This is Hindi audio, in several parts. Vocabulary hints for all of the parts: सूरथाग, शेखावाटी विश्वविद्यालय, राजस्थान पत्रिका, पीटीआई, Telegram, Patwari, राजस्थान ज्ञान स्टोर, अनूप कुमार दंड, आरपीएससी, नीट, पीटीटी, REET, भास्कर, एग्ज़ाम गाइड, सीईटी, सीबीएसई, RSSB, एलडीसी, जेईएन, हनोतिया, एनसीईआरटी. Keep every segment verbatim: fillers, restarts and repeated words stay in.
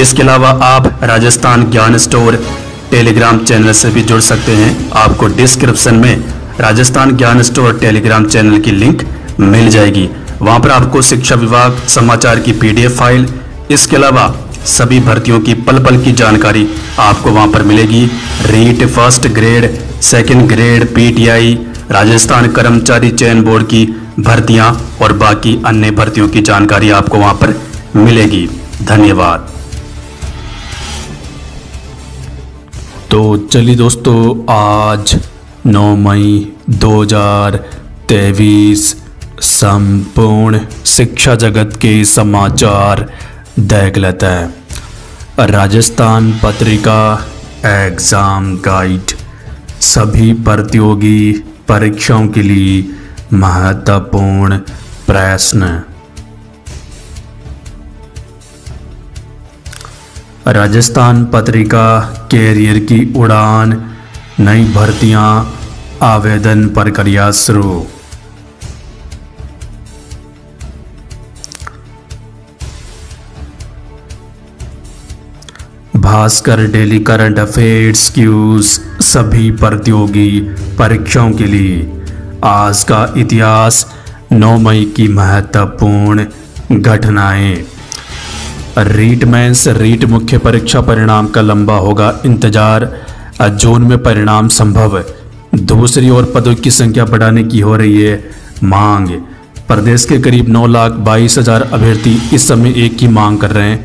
इसके अलावा आप राजस्थान ज्ञान स्टोर Telegram channel से भी जुड़ सकते हैं। आपको डिस्क्रिप्शन में राजस्थान ज्ञान स्टोर Telegram channel की लिंक मिल जाएगी। वहां पर आपको शिक्षा विभाग समाचार की पीडीएफ फाइल, इसके अलावा सभी भर्तियों की पल पल की जानकारी आपको वहां पर मिलेगी। REET first grade, second grade, पीटीआई, Rajasthan कर्मचारी चयन बोर्ड की भर्तियां और बाकी अन्य भर्तियों की जानकारी आपको वहां पर मिलेगी। धन्यवाद। तो चलिए दोस्तों, आज नौ मई दो हज़ार तेईस संपूर्ण शिक्षा जगत के समाचार देख लेते हैं। राजस्थान पत्रिका एग्ज़ाम गाइड सभी प्रतियोगी परीक्षाओं के लिए महत्वपूर्ण प्रश्न। राजस्थान पत्रिका कैरियर की उड़ान, नई भर्तियां, आवेदन प्रक्रिया शुरू। भास्कर daily current affairs quiz सभी प्रतियोगी परीक्षाओं के लिए। आज का इतिहास, नौ मई की महत्वपूर्ण घटनाएं। रीट मेंस रीट मुख्य परीक्षा परिणाम का लंबा होगा इंतजार, जून में परिणाम संभव। दूसरी ओर पदों की संख्या बढ़ाने की हो रही है मांग। प्रदेश के करीब नौ लाख बाईस हजार अभ्यर्थी इस समय एक की मांग कर रहे हैं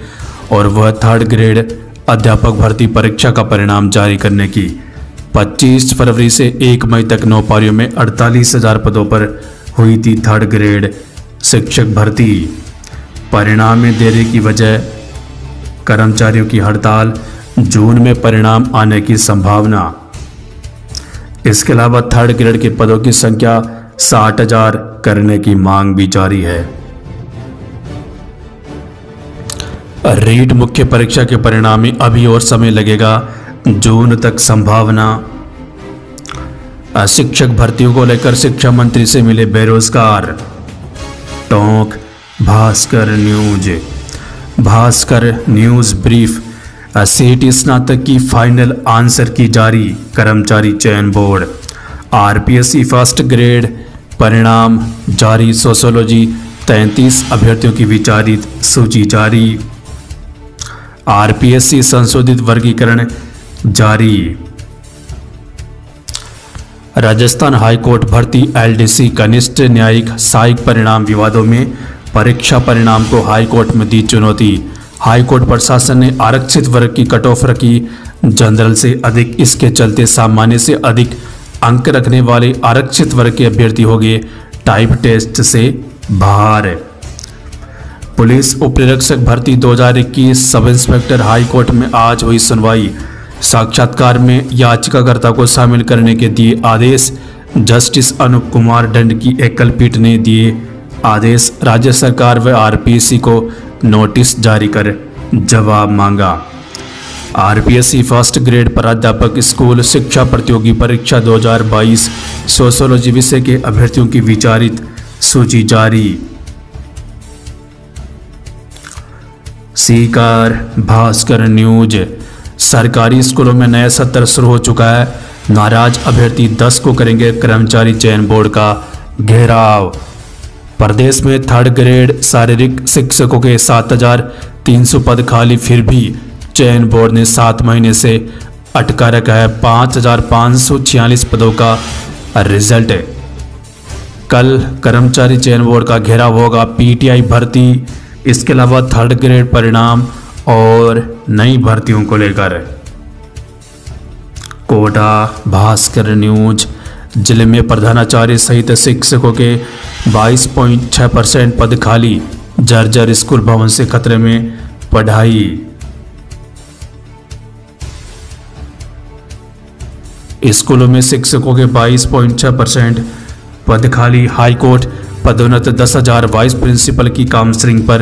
और वह थर्ड ग्रेड अध्यापक भर्ती परीक्षा का परिणाम जारी करने की। पच्चीस फरवरी से एक मई तक नौ पारियों में अड़तालीस हजार पदों पर हुई थी थर्ड ग्रेड शिक्षक भर्ती। परिणाम में देरी की वजह कर्मचारियों की हड़ताल, जून में परिणाम आने की संभावना। इसके अलावा थर्ड ग्रेड के पदों की संख्या साठ हज़ार करने की मांग भी जारी है। रीट मुख्य परीक्षा के परिणाम में अभी और समय लगेगा, जून तक संभावना। शिक्षक भर्तियों को लेकर शिक्षा मंत्री से मिले बेरोजगार। Tonk भास्कर news. भास्कर news brief, सीटी स्नातक की फाइनल आंसर की जारी, कर्मचारी चयन बोर्ड। आरपीएससी फर्स्ट ग्रेड परिणाम जारी, सोशियोलॉजी तैंतीस अभ्यर्थियों की विचारित सूची जारी। आरपीएससी संशोधित वर्गीकरण जारी। राजस्थान हाईकोर्ट भर्ती एलडीसी कनिष्ठ न्यायिक सहायक परिणाम विवादों में, परीक्षा परिणाम को हाईकोर्ट में दी चुनौती। हाईकोर्ट प्रशासन ने आरक्षित वर्ग की कट ऑफ रखी जनरल से अधिक, इसके चलते सामान्य से अधिक अंक रखने वाले आरक्षित वर्ग के अभ्यर्थी हो गए टाइप टेस्ट से बाहर। पुलिस उपनिरीक्षक भर्ती दो हज़ार इक्कीस सब इंस्पेक्टर हाईकोर्ट में आज हुई सुनवाई। साक्षात्कार में याचिकाकर्ता को शामिल करने के दिए आदेश, जस्टिस अनूप कुमार दंड की एकल पीठ ने दिए आदेश। राज्य सरकार व आरपीएससी को नोटिस जारी कर जवाब मांगा। आरपीएससी फर्स्ट ग्रेड प्राध्यापक स्कूल शिक्षा प्रतियोगी परीक्षा दो हज़ार बाईस सोशियोलॉजी विषय के अभ्यर्थियों की विचारित सूची जारी। सीकर भास्कर न्यूज। सरकारी स्कूलों में नया सत्र शुरू हो चुका है, नाराज अभ्यर्थी दस को करेंगे कर्मचारी चयन बोर्ड का घेराव। प्रदेश में थर्ड ग्रेड शारीरिक शिक्षकों के सात हज़ार तीन सौ पद खाली, फिर भी चयन बोर्ड ने सात महीने से अटका रखा है पाँच हज़ार पाँच सौ छियालीस पदों का रिजल्ट। कल कर्मचारी चयन बोर्ड का घेराव होगा। पीटीआई भर्ती, इसके अलावा थर्ड ग्रेड परिणाम और नई भर्तियों को लेकर। कोटा भास्कर न्यूज। जिले में प्रधानाचार्य सहित शिक्षकों के बाईस पॉइंट छह परसेंट पद खाली, जर्जर स्कूल भवन से खतरे में पढ़ाई। स्कूलों में शिक्षकों के बाईस पॉइंट छह परसेंट पद खाली, हाईकोर्ट पदोन्नत दस हजार वाइस प्रिंसिपल की काउंसलिंग पर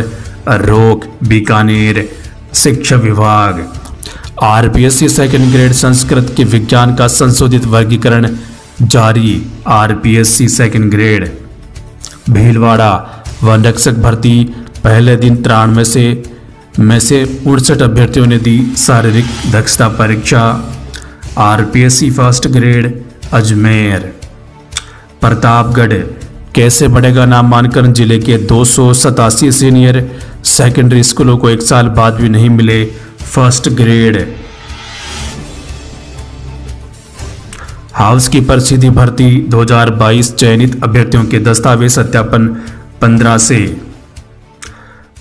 रोक, बीकानेर शिक्षा विभाग। आरपीएससी सेकंड ग्रेड संस्कृत के विज्ञान का संशोधित वर्गीकरण जारी। आरपीएससी सेकंड ग्रेड भीलवाड़ा वन रक्षक भर्ती पहले दिन तिरानवे से में से उनसठ अभ्यर्थियों ने दी शारीरिक दक्षता परीक्षा। आरपीएससी first grade Ajmer. Pratapgarh, कैसे बढ़ेगा नामांकन? जिले के दो सौ सतासी सीनियर सेकेंडरी स्कूलों को एक साल बाद भी नहीं मिले फर्स्ट ग्रेड। हाउस कीपर सीधी भर्ती दो हज़ार बाईस, चयनित अभ्यर्थियों के दस्तावेज सत्यापन पंद्रह से।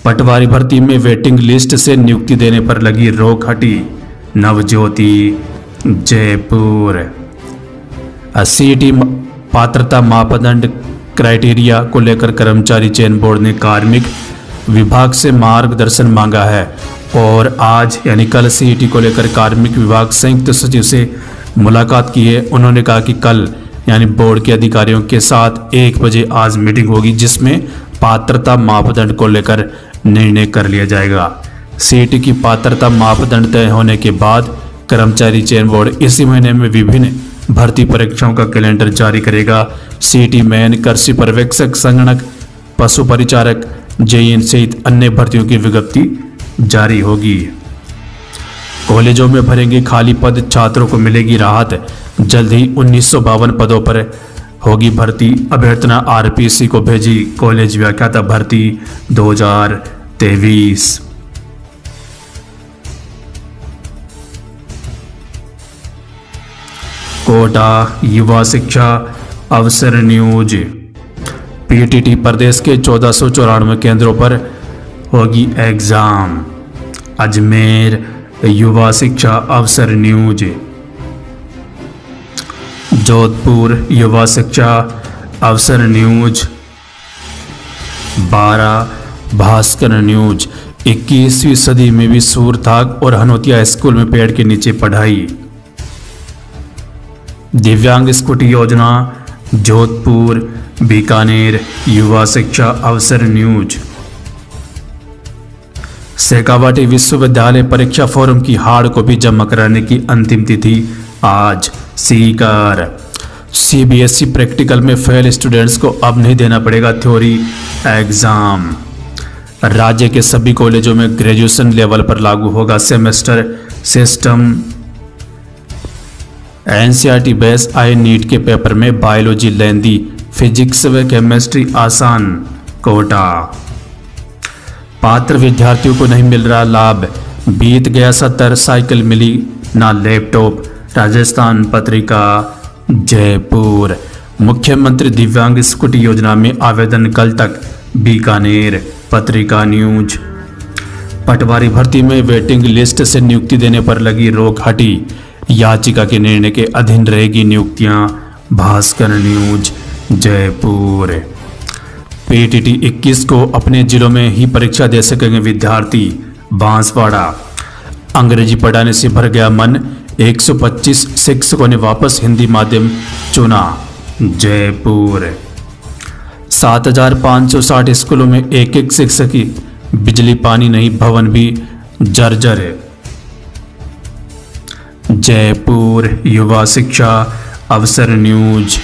पटवारी भर्ती में वेटिंग लिस्ट से नियुक्ति देने पर लगी रोक, हटी नवज्योति जयपुर। सीईटी पात्रता मापदंड क्राइटेरिया को लेकर कर्मचारी चयन बोर्ड ने कार्मिक विभाग से मार्गदर्शन मांगा है और आज यानी कल सीईटी को लेकर कार्मिक विभाग संयुक्त सचिव से मुलाकात की है। उन्होंने कहा कि कल यानी बोर्ड के अधिकारियों के साथ एक बजे आज मीटिंग होगी जिसमें पात्रता मापदंड को लेकर निर्णय कर लिया जाएगा। सीईटी की पात्रता मापदंड तय होने के बाद कर्मचारी चयन बोर्ड इसी महीने में विभिन्न भर्ती परीक्षाओं का कैलेंडर जारी करेगा। सीईटी मैन, कृषि पर्यवेक्षक, संगणक, पशु परिचारक, जेईएन सहित अन्य भर्तियों की विज्ञप्ति जारी होगी। कॉलेजों में भरेंगे खाली पद, छात्रों को मिलेगी राहत, जल्द ही उन्नीस सौ बावन पदों पर होगी भर्ती। अभ्यर्थना आरपीएससी को भेजी कॉलेज व्याख्याता भर्ती दो हज़ार तेईस। कोटा युवा शिक्षा अवसर न्यूज। पीटीटी प्रदेश के चौदह सौ चौरानवे केंद्रों पर होगी एग्ज़ाम। अजमेर युवा शिक्षा अवसर न्यूज। जोधपुर युवा शिक्षा अवसर न्यूज। बारह भास्कर न्यूज। इक्कीसवीं सदी में भी सूरथाग और हनोतिया स्कूल में पेड़ के नीचे पढ़ाई। दिव्यांग स्कूटी योजना जोधपुर, बीकानेर युवा शिक्षा अवसर न्यूज। शेखावाटी विश्वविद्यालय परीक्षा फोरम की हार्ड कॉपी जमा कराने की अंतिम तिथि आज। सीकर, सीबीएसई प्रैक्टिकल में फेल स्टूडेंट्स को अब नहीं देना पड़ेगा थ्योरी एग्जाम। राज्य के सभी कॉलेजों में ग्रेजुएशन लेवल पर लागू होगा सेमेस्टर सिस्टम। एनसीईआरटी बेस आए नीट के पेपर में बायोलॉजी लेंदी, फिजिक्स व केमिस्ट्री आसान। कोटा, पात्र विद्यार्थियों को नहीं मिल रहा लाभ, बीत गया सत्तर, साइकिल मिली ना लैपटॉप। राजस्थान पत्रिका जयपुर। मुख्यमंत्री दिव्यांग स्कूटी योजना में आवेदन कल तक, बीकानेर पत्रिका न्यूज। पटवारी भर्ती में वेटिंग लिस्ट से नियुक्ति देने पर लगी रोक, हटी याचिका के निर्णय के अधीन रहेगी नियुक्तियां। भास्कर न्यूज जयपुर। पीटीटी इक्कीस को अपने जिलों में ही परीक्षा दे सकेंगे विद्यार्थी। बांसवाड़ा, अंग्रेजी पढ़ाने से भर गया मन, एक सौ पच्चीस शिक्षकों ने वापस हिंदी माध्यम चुना। जयपुर। सात हज़ार पाँच सौ साठ स्कूलों में एक एक शिक्षक की बिजली पानी नहीं, भवन भी जर्जर है। जयपुर युवा शिक्षा अवसर न्यूज।